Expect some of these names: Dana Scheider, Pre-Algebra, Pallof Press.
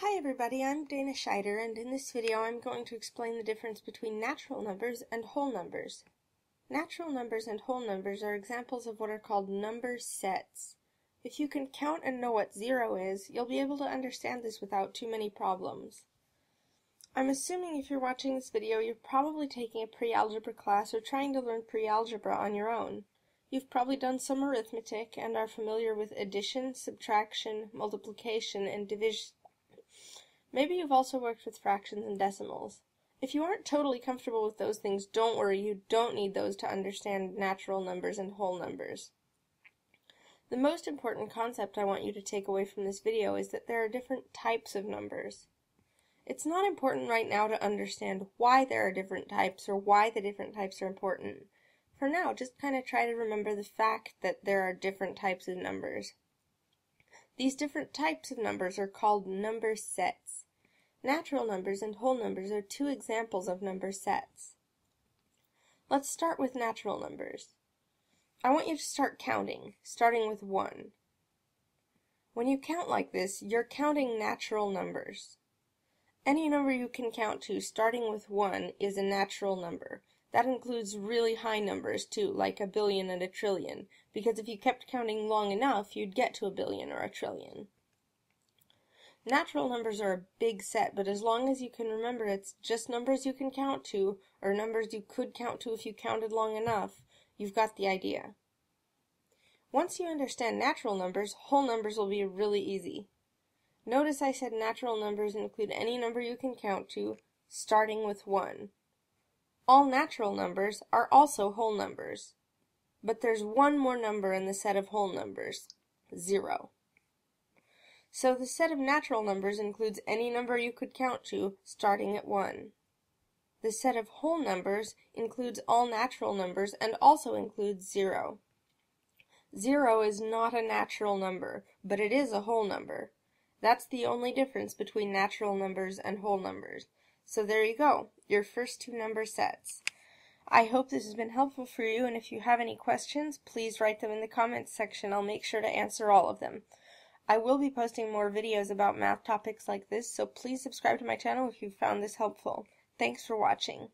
Hi everybody, I'm Dana Scheider, and in this video I'm going to explain the difference between natural numbers and whole numbers. Natural numbers and whole numbers are examples of what are called number sets. If you can count and know what 0 is, you'll be able to understand this without too many problems. I'm assuming if you're watching this video, you're probably taking a pre-algebra class or trying to learn pre-algebra on your own. You've probably done some arithmetic and are familiar with addition, subtraction, multiplication, and division. Maybe you've also worked with fractions and decimals. If you aren't totally comfortable with those things, don't worry, you don't need those to understand natural numbers and whole numbers. The most important concept I want you to take away from this video is that there are different types of numbers. It's not important right now to understand why there are different types or why the different types are important. For now, just kind of try to remember the fact that there are different types of numbers. These different types of numbers are called number sets. Natural numbers and whole numbers are two examples of number sets. Let's start with natural numbers. I want you to start counting, starting with 1. When you count like this, you're counting natural numbers. Any number you can count to, starting with 1, is a natural number. That includes really high numbers too, like a billion and a trillion, because if you kept counting long enough, you'd get to a billion or a trillion. Natural numbers are a big set, but as long as you can remember it's just numbers you can count to, or numbers you could count to if you counted long enough, you've got the idea. Once you understand natural numbers, whole numbers will be really easy. Notice I said natural numbers include any number you can count to, starting with 1. All natural numbers are also whole numbers, but there's one more number in the set of whole numbers, 0. So the set of natural numbers includes any number you could count to, starting at 1. The set of whole numbers includes all natural numbers and also includes 0. 0 is not a natural number, but it is a whole number. That's the only difference between natural numbers and whole numbers. So there you go, your first two number sets. I hope this has been helpful for you, and if you have any questions, please write them in the comments section. I'll make sure to answer all of them. I will be posting more videos about math topics like this, so please subscribe to my channel if you found this helpful. Thanks for watching.